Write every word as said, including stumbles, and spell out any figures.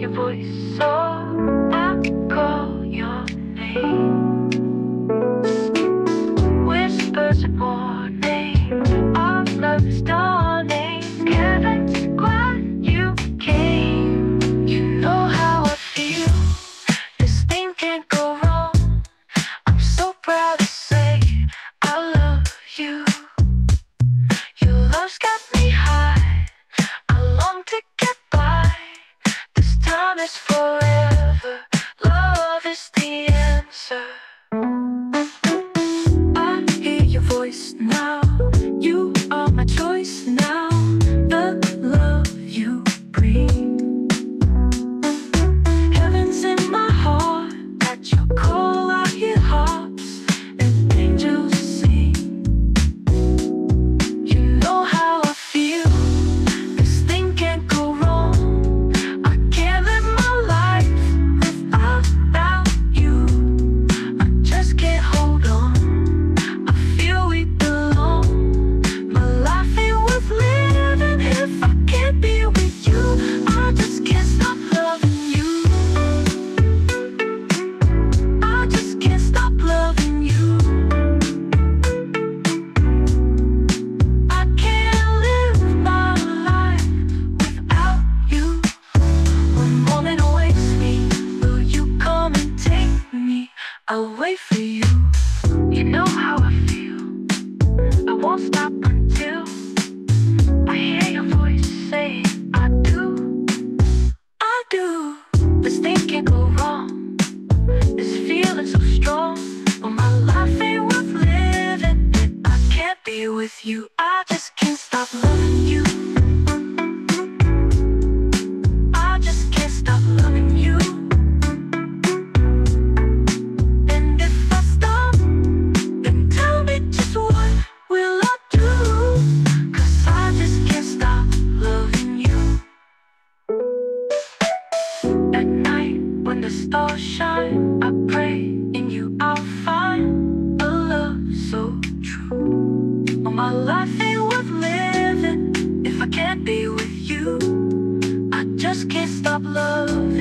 your voice, so I call your name. Whispers of warning, our love is dawning. Can't glad you came. You know how I feel. This thing can't go wrong. I'm so proud to say I love you. Your love's got me high. I long to get by. This time is forever. Love is the answer. I hear your voice now. You are my choice now. The love you bring. Heaven's in my heart. At your call I hear harps and angels sing. You know how I feel. This thing can't go wrong. I can't live my life without you. I just can't hold on. I feel we belong. My life ain't worth living if I can't be with you. I just can't stop loving you. I just can't stop loving you. I can't live my life without you. One moment awaits me. Will you come and take me? I'll wait for you. You know how I feel. I won't stop until I hear your voice saying I do. I do. This thing can't go wrong. This feeling so strong. But my life ain't worth living if I can't be with you. I just can't stop loving you. I just can't stop loving you. And if I stop, then tell me just what will I do? Cause I just can't stop loving you. At night when the stars shine, I pray in you I'll find a love so true. Oh, my life ain't worth living if I can't be with you. I just can't stop loving.